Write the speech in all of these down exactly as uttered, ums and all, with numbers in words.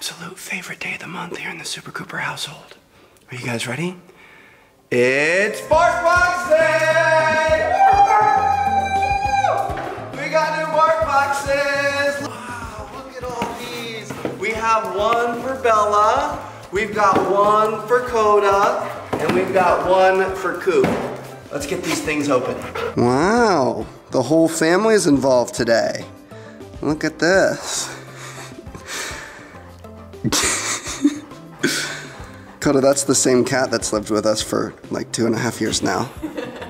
absolute favorite day of the month here in the Super Cooper household. Are you guys ready? It's BarkBox Day! We got new BarkBoxes! Wow, look at all these. We have one for Bella, we've got one for Coda, and we've got one for Coop. Let's get these things open. Wow, the whole family is involved today. Look at this. Coda, that's the same cat that's lived with us for like two and a half years now.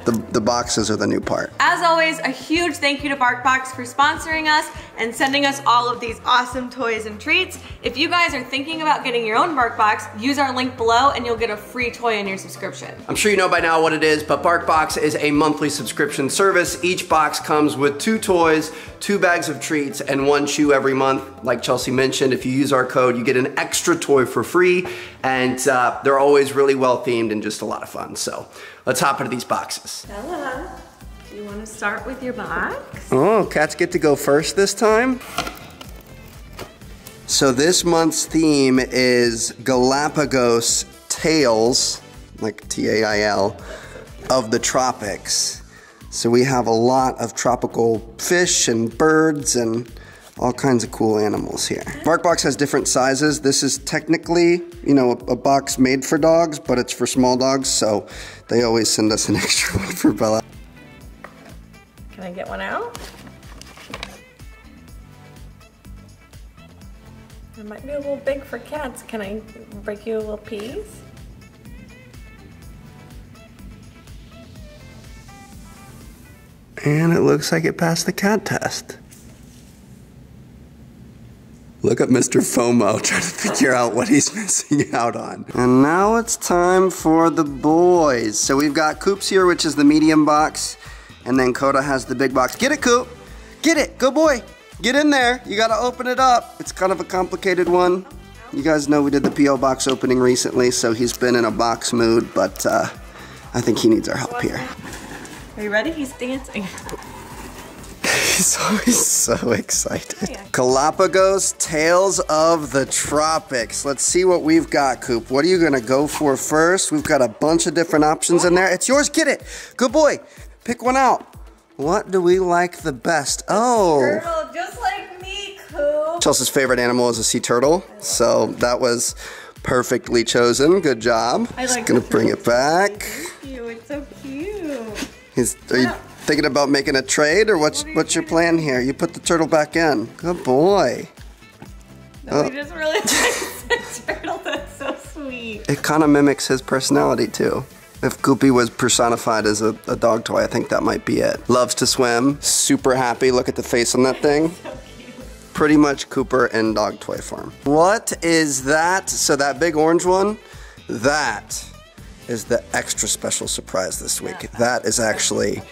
The, the boxes are the new part. As always, a huge thank you to BarkBox for sponsoring us and sending us all of these awesome toys and treats. If you guys are thinking about getting your own BarkBox, use our link below and you'll get a free toy in your subscription. I'm sure you know by now what it is, but BarkBox is a monthly subscription service. Each box comes with two toys, two bags of treats, and one shoe every month. Like Chelsea mentioned, if you use our code, you get an extra toy for free, and uh, they're always really well themed and just a lot of fun. So let's hop into these boxes. Bella, do you want to start with your box? Oh, cats get to go first this time. So this month's theme is Galapagos Tales, like T A I L, of the tropics. So we have a lot of tropical fish and birds and all kinds of cool animals here. BarkBox has different sizes. This is technically, you know, a, a box made for dogs, but it's for small dogs, so they always send us an extra one for Bella. Can I get one out? It might be a little big for cats. Can I break you a little piece? And it looks like it passed the cat test. Look at Mister FOMO trying to figure out what he's missing out on. And now it's time for the boys. So we've got Coop's here, which is the medium box. And then Coda has the big box. Get it, Coop. Get it. Good boy. Get in there. You got to open it up. It's kind of a complicated one. You guys know we did the P O box opening recently, so he's been in a box mood, but uh, I think he needs our help here. Are you ready? He's dancing. He's always so excited. Oh, yeah. Galapagos Tales of the Tropics. Let's see what we've got, Coop. What are you going to go for first? We've got a bunch of different options in there. It's yours. Get it. Good boy. Pick one out. What do we like the best? Oh. Turtle, just like me, Coop. Chelsea's favorite animal is a sea turtle. So that was perfectly chosen. Good job. I like going to bring it back. Thank you. It's so cute. He's, are you thinking about making a trade, or what's what you what's your plan do? Here? You put the turtle back in. Good boy. No, oh. He just really likes the turtle. That's so sweet. It kind of mimics his personality too. If Goopy was personified as a, a dog toy, I think that might be it. Loves to swim. Super happy. Look at the face on that thing. So cute. Pretty much Cooper in dog toy form. What is that? So that big orange one, that is the extra special surprise this week. That is actually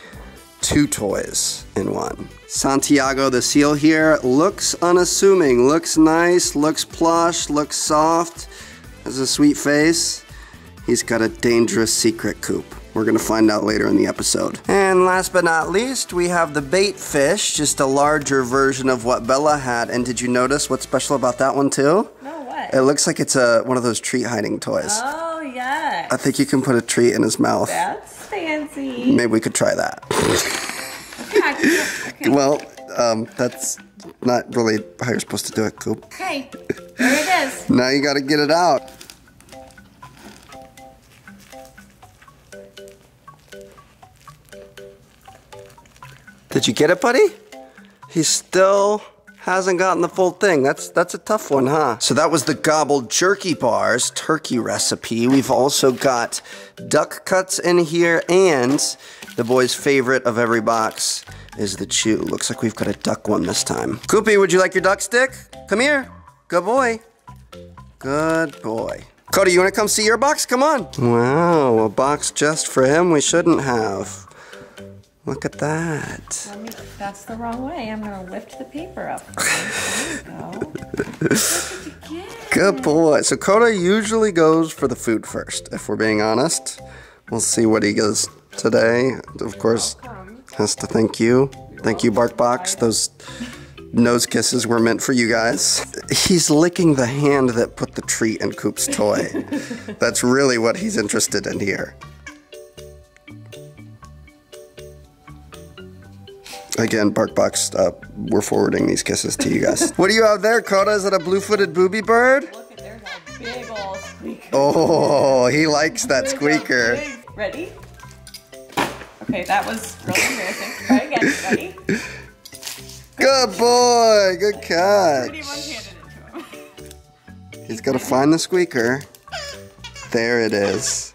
two toys in one. Santiago the seal here looks unassuming, looks nice, looks plush, looks soft, has a sweet face. He's got a dangerous secret, Coop. We're gonna find out later in the episode. And last but not least, we have the bait fish, just a larger version of what Bella had. And did you notice what's special about that one too? No, what? It looks like it's a one of those treat hiding toys. Oh. Yes. I think you can put a treat in his mouth. That's fancy. Maybe we could try that. Okay, okay. Well, um, that's not really how you're supposed to do it, Coop. Okay, there it is. Now you gotta get it out. Did you get it, buddy? He still hasn't gotten the full thing. That's that's a tough one, huh? So that was the gobbled jerky bars turkey recipe. We've also got duck cuts in here, and the boy's favorite of every box is the chew. Looks like we've got a duck one this time. Coopy, would you like your duck stick? Come here. Good boy. Good boy. Coda, you want to come see your box? Come on. Wow, a box just for him we shouldn't have. Look at that. Let me, that's the wrong way. I'm going to lift the paper up. There you go. Look you get. Good boy. So Coda usually goes for the food first, if we're being honest. We'll see what he goes today. Of course, has to thank you. Thank you, BarkBox. Those Nose kisses were meant for you guys. He's licking the hand that put the treat in Coop's toy. That's really what he's interested in here. Again, BarkBox, uh, we're forwarding these kisses to you guys. What are you out there, Coda? Is it a blue-footed booby bird? Look at there's a big old squeaker. Oh, he likes that squeaker. Ready? Okay, that was really embarrassing. Try again. Ready? Good boy. Good catch. He's got to find the squeaker. There it is.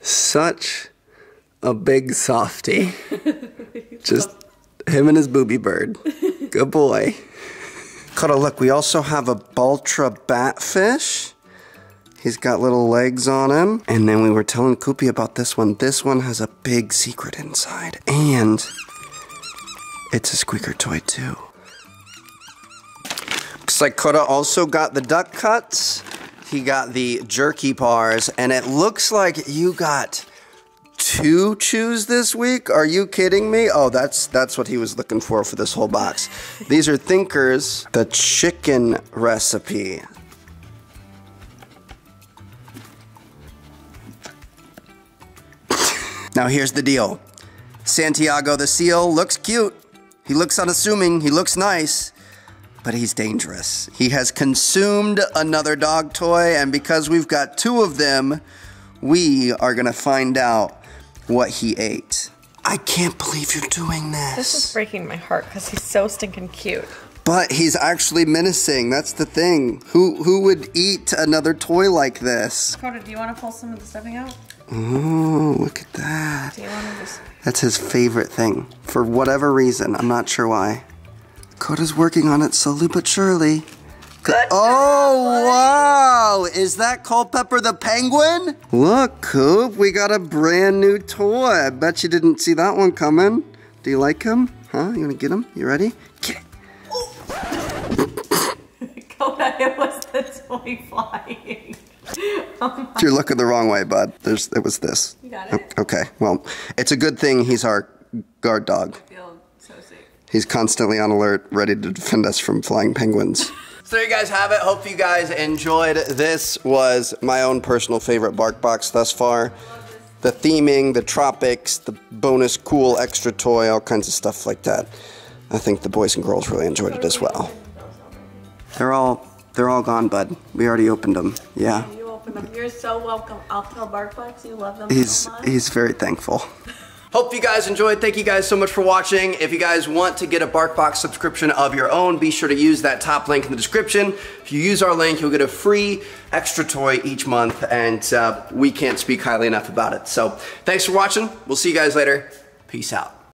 Such a big softie. Just him and his booby bird. Good boy. Cuddle, look, we also have a Baltra batfish. He's got little legs on him. And then we were telling Coopy about this one. This one has a big secret inside. And it's a squeaker toy too. Looks like Coda also got the duck cuts. He got the jerky bars. And it looks like you got two chews this week. Are you kidding me? Oh, that's that's what he was looking for for this whole box. These are Thinkers, the chicken recipe. Now here's the deal. Santiago the seal looks cute. He looks unassuming, he looks nice, but he's dangerous. He has consumed another dog toy, and because we've got two of them, we are gonna find out what he ate. I can't believe you're doing this. This is breaking my heart because he's so stinking cute. But he's actually menacing, that's the thing. Who who would eat another toy like this? Coda, do you wanna pull some of the stuffing out? Ooh, look at that. Do you wanna just... That's his favorite thing. For whatever reason, I'm not sure why. Coda's working on it slowly but surely. Good oh, wow, is that Culpepper the penguin? Look, Coop, we got a brand new toy. I bet you didn't see that one coming. Do you like him? Huh, you wanna get him? You ready? Get it. It was the toy flying. Oh, you're looking the wrong way, bud. There's, it was this. You got it? Okay, well, it's a good thing he's our guard dog. I feel so safe. He's constantly on alert, ready to defend us from flying penguins. So there you guys have it. Hope you guys enjoyed. This was my own personal favorite BarkBox thus far. The theming, the tropics, the bonus cool extra toy, all kinds of stuff like that. I think the boys and girls really enjoyed it as well. They're all, they're all gone, bud. We already opened them. Yeah. You opened them. You're so welcome. I'll tell BarkBox you love them he's, so much. He's very thankful. Hope you guys enjoyed. Thank you guys so much for watching. If you guys want to get a BarkBox subscription of your own, be sure to use that top link in the description. If you use our link, you'll get a free extra toy each month, and uh, we can't speak highly enough about it. So thanks for watching. We'll see you guys later. Peace out.